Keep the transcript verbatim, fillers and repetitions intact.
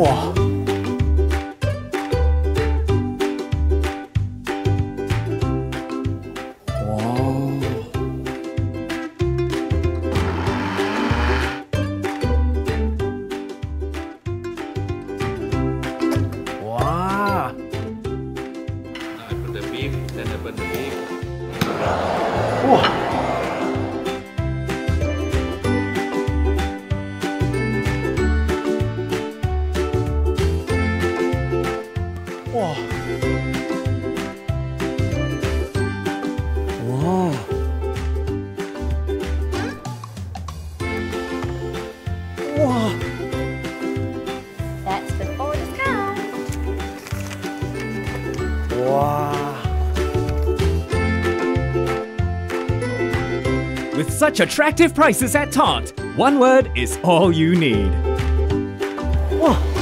哇！哇！哇！ I put the beef, then I put the beef. 哇！ That's before discount. Wow. With such attractive prices at Taunt, one word is all you need. Wow.